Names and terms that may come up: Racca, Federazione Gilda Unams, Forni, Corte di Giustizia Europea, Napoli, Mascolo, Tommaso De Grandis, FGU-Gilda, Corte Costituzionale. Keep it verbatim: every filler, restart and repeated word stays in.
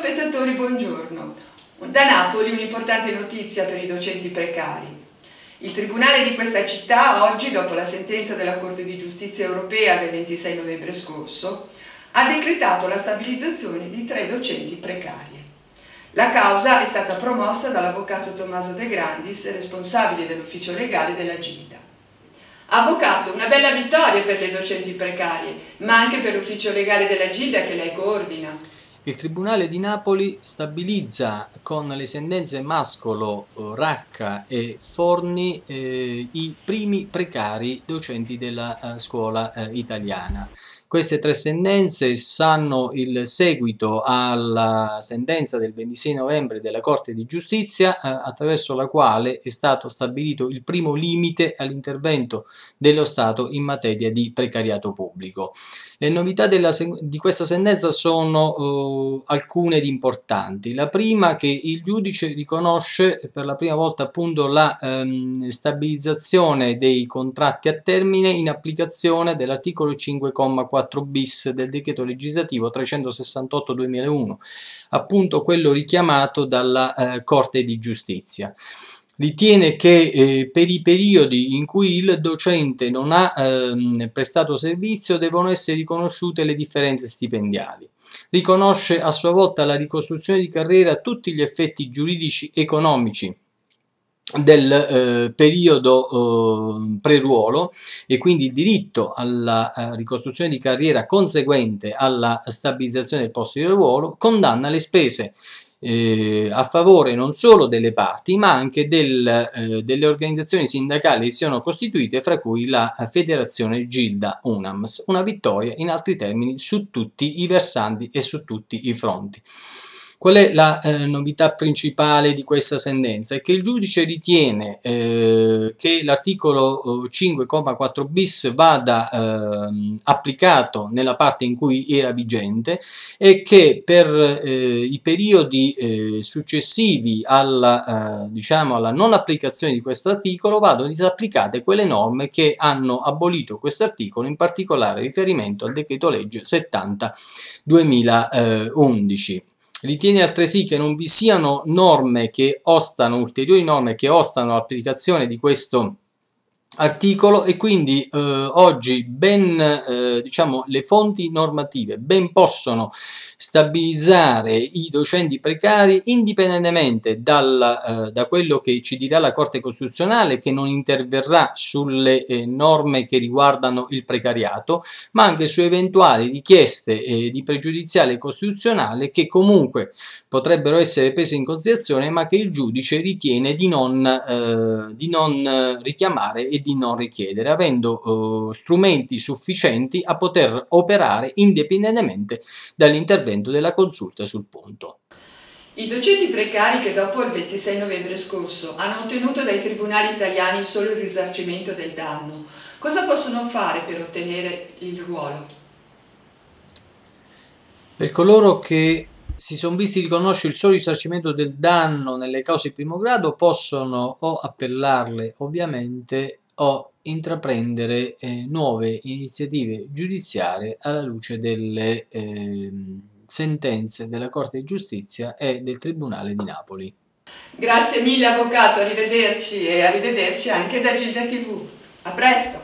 spettatori, buongiorno. Da Napoli un'importante notizia per i docenti precari. Il Tribunale di questa città oggi, dopo la sentenza della Corte di Giustizia Europea del ventisei novembre scorso, ha decretato la stabilizzazione di tre docenti precari. La causa è stata promossa dall'avvocato Tommaso De Grandis, responsabile dell'ufficio legale della Gilda. Avvocato, una bella vittoria per le docenti precarie, ma anche per l'ufficio legale della Gilda che lei coordina. Il Tribunale di Napoli stabilizza con le sentenze Mascolo, Racca e Forni eh, i primi precari docenti della eh, scuola eh, italiana. Queste tre sentenze sanno il seguito alla sentenza del ventisei novembre della Corte di Giustizia eh, attraverso la quale è stato stabilito il primo limite all'intervento dello Stato in materia di precariato pubblico. Le novità della, di questa sentenza sono Eh, alcune di importanti. La prima è che il giudice riconosce per la prima volta appunto la ehm, stabilizzazione dei contratti a termine in applicazione dell'articolo cinque comma quattro bis del decreto legislativo trecentosessantotto duemilauno, appunto quello richiamato dalla eh, Corte di Giustizia. Ritiene che eh, per i periodi in cui il docente non ha ehm, prestato servizio devono essere riconosciute le differenze stipendiali. Riconosce a sua volta la ricostruzione di carriera a tutti gli effetti giuridici economici del eh, periodo eh, pre-ruolo e quindi il diritto alla eh, ricostruzione di carriera conseguente alla stabilizzazione del posto di ruolo, condanna le spese Eh, a favore non solo delle parti ma anche del, eh, delle organizzazioni sindacali che siano costituite, fra cui la Federazione Gilda Unams. Una vittoria in altri termini su tutti i versanti e su tutti i fronti. Qual è la eh, novità principale di questa sentenza? È che il giudice ritiene eh, che l'articolo cinque comma quattro bis vada eh, applicato nella parte in cui era vigente e che per eh, i periodi eh, successivi alla, eh, diciamo alla non applicazione di questo articolo vadano disapplicate quelle norme che hanno abolito questo articolo, in particolare riferimento al decreto legge settanta duemilaundici. Ritiene altresì che non vi siano norme che ostano, ulteriori norme che ostano l'applicazione di questo articolo e quindi eh, oggi ben, eh, diciamo, le fonti normative ben possono stabilizzare i docenti precari indipendentemente dal, eh, da quello che ci dirà la Corte Costituzionale, che non interverrà sulle eh, norme che riguardano il precariato ma anche su eventuali richieste eh, di pregiudiziale costituzionale che comunque potrebbero essere prese in considerazione ma che il giudice ritiene di non, eh, di non richiamare e di non richiedere, avendo eh, strumenti sufficienti a poter operare indipendentemente dall'intervento della consulta sul punto. I docenti precari che dopo il ventisei novembre scorso hanno ottenuto dai tribunali italiani solo il risarcimento del danno, cosa possono fare per ottenere il ruolo? Per coloro che si sono visti riconoscere il solo risarcimento del danno nelle cause di primo grado possono o appellarle ovviamente o intraprendere eh, nuove iniziative giudiziarie alla luce delle eh, sentenze della Corte di Giustizia e del Tribunale di Napoli. Grazie mille avvocato, arrivederci e arrivederci anche da Gilda tivù. A presto!